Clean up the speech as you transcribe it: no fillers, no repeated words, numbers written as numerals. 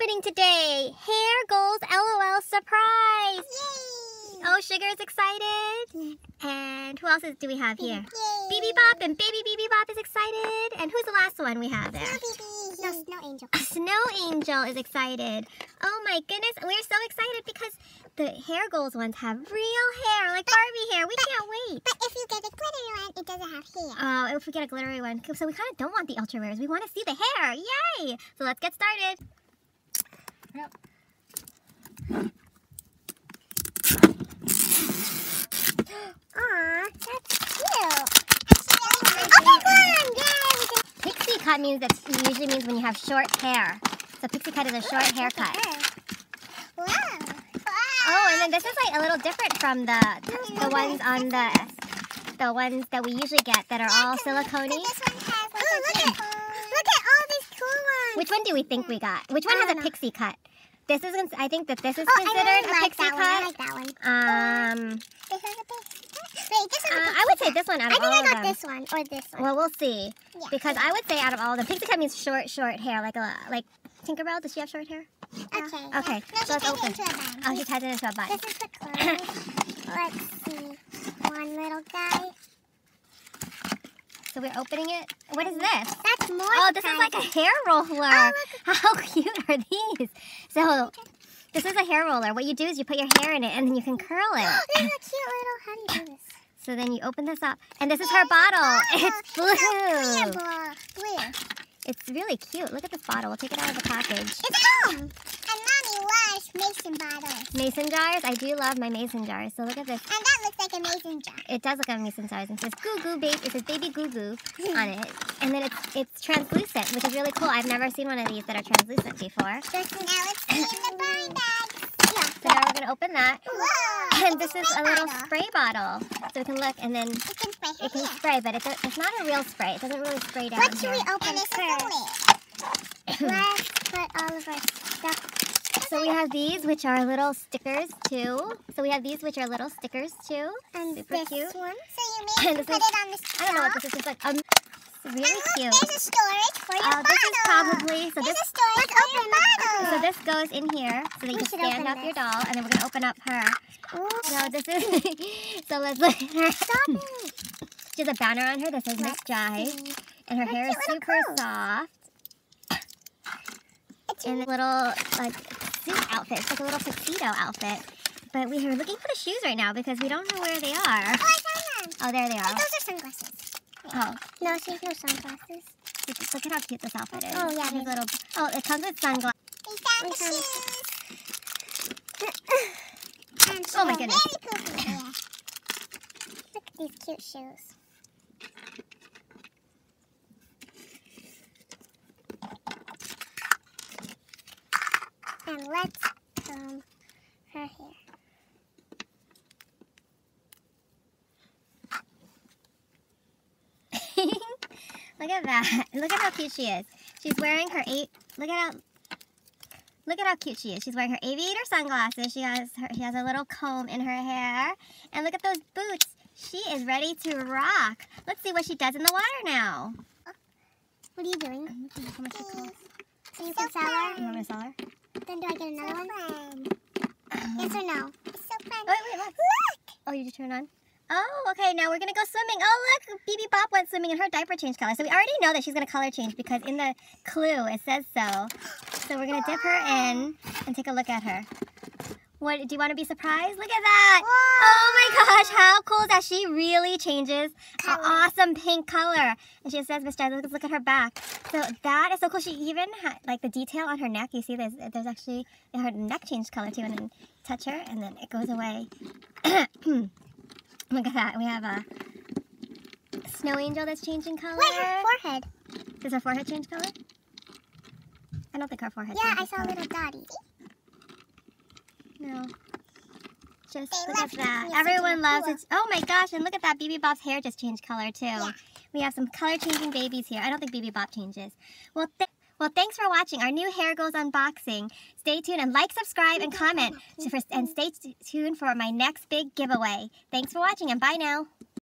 opening today. Here goes LOL Surprise. Yay! Oh, Sugar's excited. And who else do we have here? BB Bop, and Baby BB Bop is excited. And who's the last one we have there? Snow Angel. Snow Angel is excited. Oh my goodness, we're so excited because the Hair Goals ones have real hair, like Barbie hair. We can't wait. But if you get a glittery one, it doesn't have hair. Oh, if we get a glittery one. So we kind of don't want the Ultra Rares. We want to see the hair. Yay! So let's get started. Yep. Aw, that's cute. Really one! Yay! Pixie cut means that usually means when you have short hair. So pixie cut is a short haircut. Wow. Oh, and then this is like a little different from the ones on the ones that we usually get that are all silicone-y. This one has like look at all these cool ones. Which one do we think we got? Which one has a pixie cut? This is, I think that this is considered a pixie cut. I like that one. This one's a pixie cut. Wait, this one's a pixie cut. I would say this one out of all of them. I think I got this one or this one. Well, we'll see. Yeah. Because I would say out of all of them, pixie cut means short hair. Like Tinkerbell, does she have short hair? Okay. Okay, no, so let's open. Oh, she ties it into a bun. This is the clothes. Let's see. One little guy. So we're opening it. What is this? That's more. Oh, this is like a hair roller. Oh, look. How cute are these? So this is a hair roller. What you do is you put your hair in it and then you can curl it. This is a cute little. How do you do this? So then you open this up, and this is her bottle. It's blue. It's really cute. Look at this bottle. We'll take it out of the package. It's home. And Mommy loves Mason bottles. Mason jars. I do love my Mason jars. So look at this. And that looks like a Mason jar. It does look like a Mason jar. It says Goo Goo Baby. It says Baby Goo Goo on it. And then it's translucent, which is really cool. I've never seen one of these that are translucent before. So now it's in the blind bag. Yeah. So now we're gonna open that. Whoa, and this is a little spray bottle. So we can look, and then it can spray, but it's not a real spray. It doesn't really spray down. What should we open first? Let's put all of our stuff. So we have these, which are little stickers too. And super cute. So you may put it on the shelf. I don't know what this is like. Really cute. There's a storage for your bottle. This is probably so this goes in here so that you can stand up your doll, and then we're gonna open up her. Ooh. No, this is so let's look at her. Stop it. She has a banner on her that says Miss Jive, and her hair is super soft. It's in a little like suit outfit. It's like a little tuxedo outfit. But we are looking for the shoes right now because we don't know where they are. Oh, I found them. Oh, there they are. But those are sunglasses. Oh. No, she has no sunglasses. Look at how cute this outfit is. Oh, yeah. Little, it comes with sunglasses. We found the shoes. Oh, my goodness. Very poofy hair. Look at these cute shoes. And let's comb her hair. Look at that. Look at how cute she is. She's wearing her look at how cute she is. She's wearing her aviator sunglasses. She has a little comb in her hair. And look at those boots. She is ready to rock. Let's see what she does in the water now. What are you doing? I'm looking at how much she costs. So you can sell her. You want me to sell her? Then do I get another one? Yes or no? It's so fun. Oh, wait, look. Oh, you just turn it on? Oh, okay, now we're going to go swimming. Oh, look, BB Bop went swimming and her diaper changed color. So we already know that she's going to color change because in the clue it says so. So we're going to dip her in and take a look at her. What, do you want to be surprised? Look at that. Whoa. Oh, my gosh, how cool is that? She really changes an awesome pink color. And she says, Miss Jazz, look at her back. So that is so cool. She even had, like, the detail on her neck. You see, there's actually, her neck changed color, too. And then touch her, and then it goes away. Look at that. We have a snow angel that's changing color. Wait, her forehead. Does her forehead change color? I don't think her forehead changes color. Yeah, I saw little dotty. No. Just look at that. Everyone loves it. Oh my gosh, and look at that. BB Bob's hair just changed color too. Yeah. We have some color changing babies here. I don't think BB Bob changes. Well, thanks for watching our new Hair Goals unboxing. Stay tuned and like, subscribe, and comment. And stay tuned for my next big giveaway. Thanks for watching and bye now.